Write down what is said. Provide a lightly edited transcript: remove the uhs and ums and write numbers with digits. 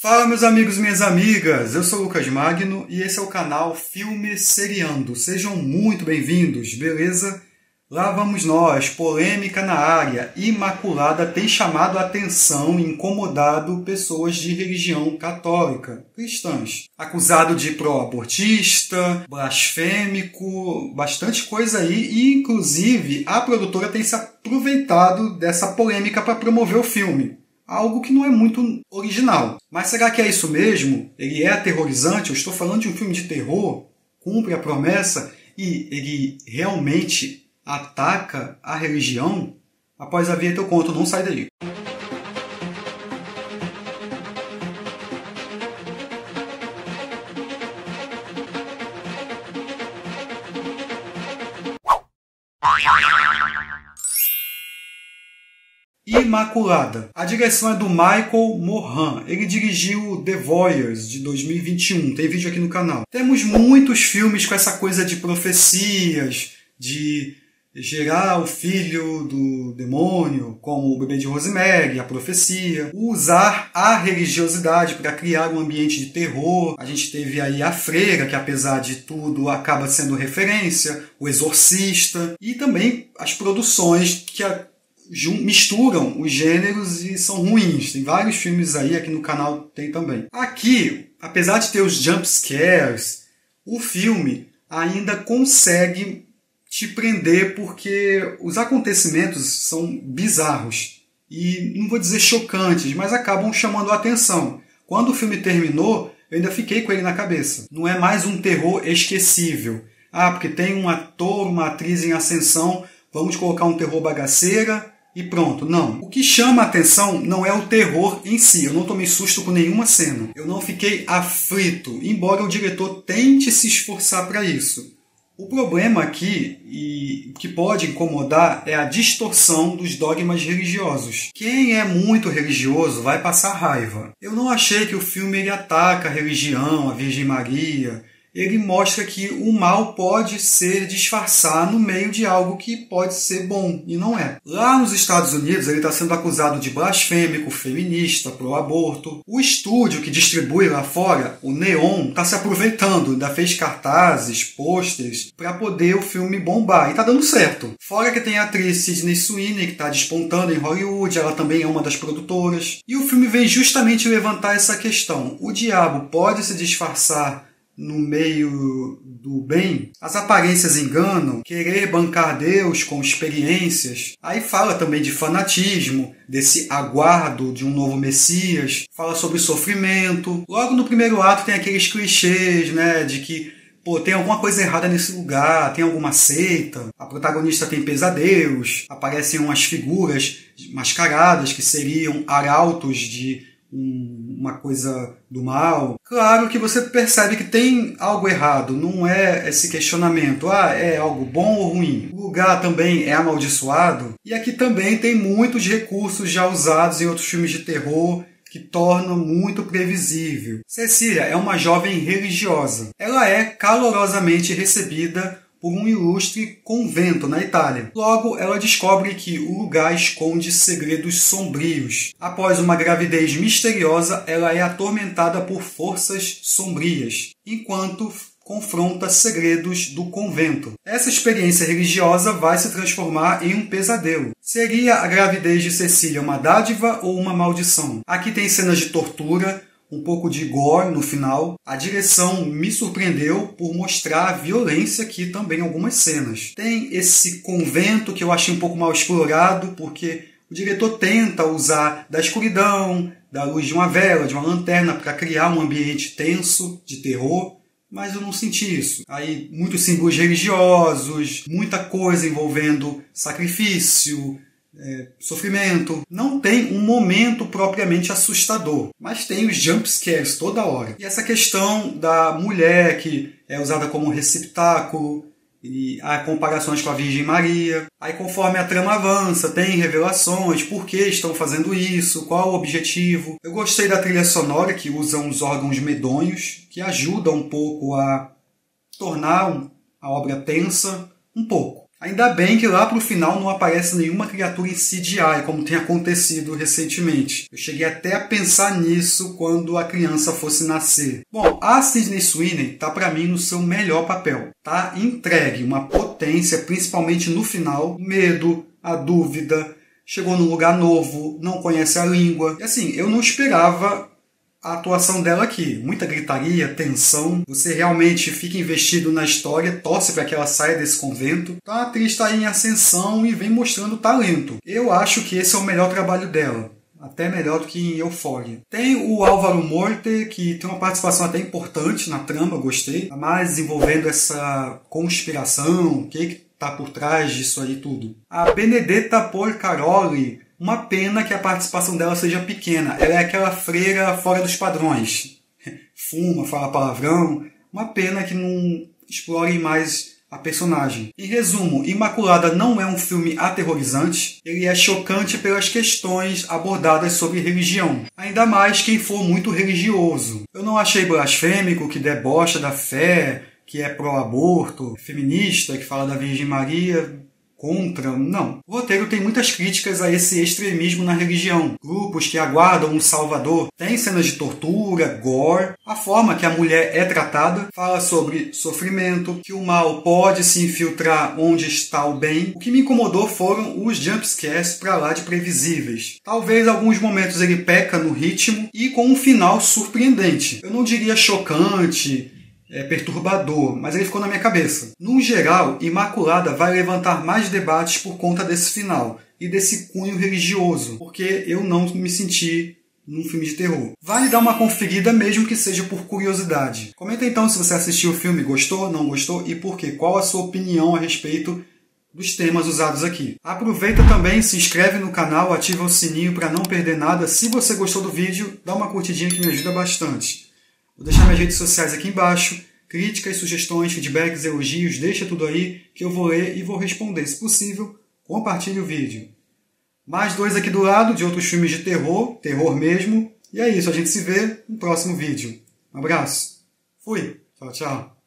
Fala, meus amigos e minhas amigas, eu sou o Lucas Magno e esse é o canal Filme Seriando. Sejam muito bem-vindos, beleza? Lá vamos nós, polêmica na área. Imaculada tem chamado a atenção e incomodado pessoas de religião católica, cristãs. Acusado de pró-abortista, blasfêmico, bastante coisa aí. E, inclusive, a produtora tem se aproveitado dessa polêmica para promover o filme. Algo que não é muito original. Mas será que é isso mesmo? Ele é aterrorizante? Eu estou falando de um filme de terror? Cumpre a promessa? E ele realmente ataca a religião? Após a vinheta eu conto, não sai daí. Imaculada. A direção é do Michael Mohan. Ele dirigiu The Voyeurs, de 2021. Tem vídeo aqui no canal. Temos muitos filmes com essa coisa de profecias, de gerar o filho do demônio, como o bebê de Rosemary, a profecia. Usar a religiosidade para criar um ambiente de terror. A gente teve aí a Freira, que apesar de tudo acaba sendo referência. O Exorcista. E também as produções que misturam os gêneros e são ruins. Tem vários filmes aí, aqui no canal tem também. Aqui, apesar de ter os jump scares, o filme ainda consegue te prender porque os acontecimentos são bizarros e não vou dizer chocantes, mas acabam chamando a atenção. Quando o filme terminou, eu ainda fiquei com ele na cabeça. Não é mais um terror esquecível. Ah, porque tem um ator, uma atriz em ascensão, vamos colocar um terror bagaceira e pronto. Não. O que chama a atenção não é o terror em si. Eu não tomei susto com nenhuma cena. Eu não fiquei aflito, embora o diretor tente se esforçar para isso. O problema aqui, e que pode incomodar, é a distorção dos dogmas religiosos. Quem é muito religioso vai passar raiva. Eu não achei que o filme ele ataca a religião, a Virgem Maria. Ele mostra que o mal pode ser disfarçado no meio de algo que pode ser bom, e não é. Lá nos Estados Unidos, ele está sendo acusado de blasfêmico, feminista, pró-aborto. O estúdio que distribui lá fora, o Neon, está se aproveitando, ainda fez cartazes, pôsteres, para poder o filme bombar, e está dando certo. Fora que tem a atriz Sidney Sweeney, que está despontando em Hollywood, ela também é uma das produtoras. E o filme vem justamente levantar essa questão. O diabo pode se disfarçar no meio do bem, as aparências enganam, querer bancar Deus com experiências. Aí fala também de fanatismo, desse aguardo de um novo Messias, fala sobre sofrimento. Logo no primeiro ato tem aqueles clichês, né, de que pô, tem alguma coisa errada nesse lugar, tem alguma seita, a protagonista tem pesadelos, aparecem umas figuras mascaradas que seriam arautos de uma coisa do mal. Claro que você percebe que tem algo errado, não é esse questionamento, ah, é algo bom ou ruim. O lugar também é amaldiçoado. E aqui também tem muitos recursos já usados em outros filmes de terror que tornam muito previsível. Cecília é uma jovem religiosa. Ela é calorosamente recebida por um ilustre convento na Itália. Logo, ela descobre que o lugar esconde segredos sombrios. Após uma gravidez misteriosa, ela é atormentada por forças sombrias, enquanto confronta segredos do convento. Essa experiência religiosa vai se transformar em um pesadelo. Seria a gravidez de Cecília uma dádiva ou uma maldição? Aqui tem cenas de tortura, um pouco de gore no final. A direção me surpreendeu por mostrar a violência aqui também em algumas cenas. Tem esse convento que eu achei um pouco mal explorado, porque o diretor tenta usar da escuridão, da luz de uma vela, de uma lanterna, para criar um ambiente tenso, de terror, mas eu não senti isso. Aí muitos símbolos religiosos, muita coisa envolvendo sacrifício, sofrimento. Não tem um momento propriamente assustador, mas tem os jumpscares toda hora. E essa questão da mulher que é usada como receptáculo, e há comparações com a Virgem Maria. Aí conforme a trama avança, tem revelações, por que estão fazendo isso, qual o objetivo. Eu gostei da trilha sonora, que usa uns órgãos medonhos, que ajuda um pouco a tornar a obra tensa, um pouco. Ainda bem que lá pro final não aparece nenhuma criatura em CGI, como tem acontecido recentemente. Eu cheguei até a pensar nisso quando a criança fosse nascer. Bom, a Sidney Sweeney tá pra mim no seu melhor papel. Tá entregue uma potência, principalmente no final, o medo, a dúvida, chegou num lugar novo, não conhece a língua. E assim, eu não esperava a atuação dela aqui. Muita gritaria, tensão. Você realmente fica investido na história, torce para que ela saia desse convento. Então a atriz está em ascensão e vem mostrando talento. Eu acho que esse é o melhor trabalho dela. Até melhor do que em Euforia. Tem o Álvaro Morte, que tem uma participação até importante na trama, gostei. Mas envolvendo essa conspiração, o que está por trás disso aí tudo. A Benedetta Porcaroli. Uma pena que a participação dela seja pequena. Ela é aquela freira fora dos padrões. Fuma, fala palavrão. Uma pena que não explorem mais a personagem. Em resumo, Imaculada não é um filme aterrorizante. Ele é chocante pelas questões abordadas sobre religião. Ainda mais quem for muito religioso. Eu não achei blasfêmico, que debocha da fé, que é pró-aborto, feminista, que fala da Virgem Maria... Contra? Não. O roteiro tem muitas críticas a esse extremismo na religião. Grupos que aguardam um salvador. Tem cenas de tortura, gore. A forma que a mulher é tratada fala sobre sofrimento, que o mal pode se infiltrar onde está o bem. O que me incomodou foram os jumpscares pra lá de previsíveis. Talvez alguns momentos ele peca no ritmo e com um final surpreendente. Eu não diria chocante... É perturbador, mas ele ficou na minha cabeça. No geral, Imaculada vai levantar mais debates por conta desse final e desse cunho religioso, porque eu não me senti num filme de terror. Vale dar uma conferida, mesmo que seja por curiosidade. Comenta então se você assistiu o filme, gostou, não gostou e por quê. Qual a sua opinião a respeito dos temas usados aqui. Aproveita também, se inscreve no canal, ativa o sininho para não perder nada. Se você gostou do vídeo, dá uma curtidinha que me ajuda bastante. Vou deixar minhas redes sociais aqui embaixo. Críticas, sugestões, feedbacks, elogios, deixa tudo aí que eu vou ler e vou responder. Se possível, compartilhe o vídeo. Mais dois aqui do lado de outros filmes de terror, terror mesmo. E é isso, a gente se vê no próximo vídeo. Um abraço. Fui. Tchau, tchau.